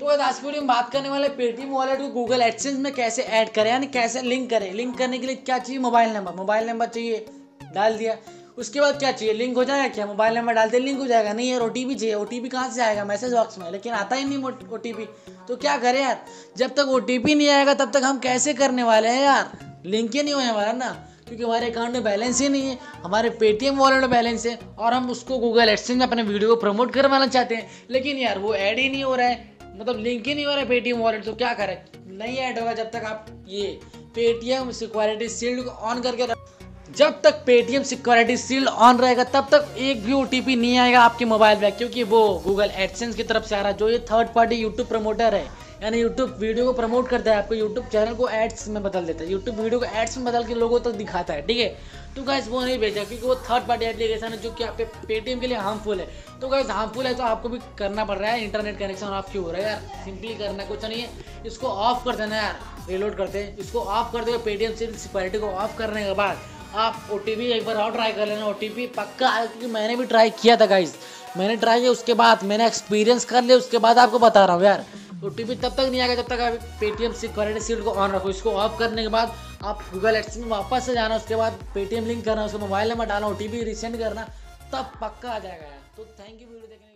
तो आज वीडियो में बात करने वाले पेटीएम वॉलेट को गूगल एडसेंस में कैसे ऐड करें, यानी कैसे लिंक करें। लिंक करने के लिए क्या चाहिए? मोबाइल नंबर चाहिए, डाल दिया। उसके बाद क्या चाहिए? लिंक हो जाएगा क्या? मोबाइल नंबर डाल दिया, लिंक हो जाएगा नहीं यार। OTP चाहिए। OTP कहाँ से आएगा? मैसेज बॉक्स में, लेकिन आता ही नहीं OTP। तो क्या करें यार, जब तक OTP नहीं आएगा तब तक हम कैसे करने वाले हैं यार, लिंक ही नहीं होने वाला ना, क्योंकि हमारे अकाउंट में बैलेंस ही नहीं है। हमारे पेटीएम वॉलेट में बैलेंस है और हम उसको गूगल एडसेंस में अपने वीडियो को प्रमोट करवाना चाहते हैं, लेकिन यार वो ऐड ही नहीं हो रहा है, मतलब लिंक ही नहीं हो रहा है पेटीएम वॉलेट। तो क्या करें? नहीं ऐड होगा जब तक आप ये पेटीएम सिक्योरिटी सील्ड को ऑन करके, जब तक पेटीएम सिक्योरिटी सील्ड ऑन रहेगा तब तक एक भी OTP नहीं आएगा आपके मोबाइल में, क्योंकि वो गूगल एडसेंस की तरफ से आ रहा है, जो ये थर्ड पार्टी यूट्यूब प्रमोटर है, यानी यूट्यूब वीडियो को प्रमोट करता है, आपके यूट्यूब चैनल को एड्स में बदल देता है, यूट्यूब वीडियो को एड्स में बदल के लोगों तक दिखाता है, ठीक है। तो गाइस वो नहीं भेजा, क्योंकि वो थर्ड पार्टी एप्लीकेशन है जो कि आपके पेटीएम के लिए हार्मफुल है। तो गाइस हार्मफुल है तो आपको भी करना पड़ रहा है। इंटरनेट कनेक्शन ऑफ क्यों हो रहा है यार? सिंपली करना कुछ नहीं है, इसको ऑफ कर देना यार। रिलोड करते हैं, इसको ऑफ कर दो। पेटीएम सिक्योरिटी को ऑफ करने के बाद आप OTP एक बार और ट्राई कर लेना। OTP पक्का आएगा, क्योंकि मैंने भी ट्राई किया था गाइस, मैंने ट्राई किया, उसके बाद मैंने एक्सपीरियंस कर लिया, उसके बाद आपको बता रहा हूँ यार। OTP तब तक नहीं आएगा जब तक आप पेटीएम सिक्योरिटी सील्ड को ऑन रखो। इसको ऑफ करने के बाद आप गूगल एड्स में वापस से जाना, उसके बाद पेटीएम लिंक करना, उसको मोबाइल नंबर डालना, OTP रिसेंड करना, तब पक्का आ जाएगा यार। तो थैंक यू वीडियो देखने के लिए।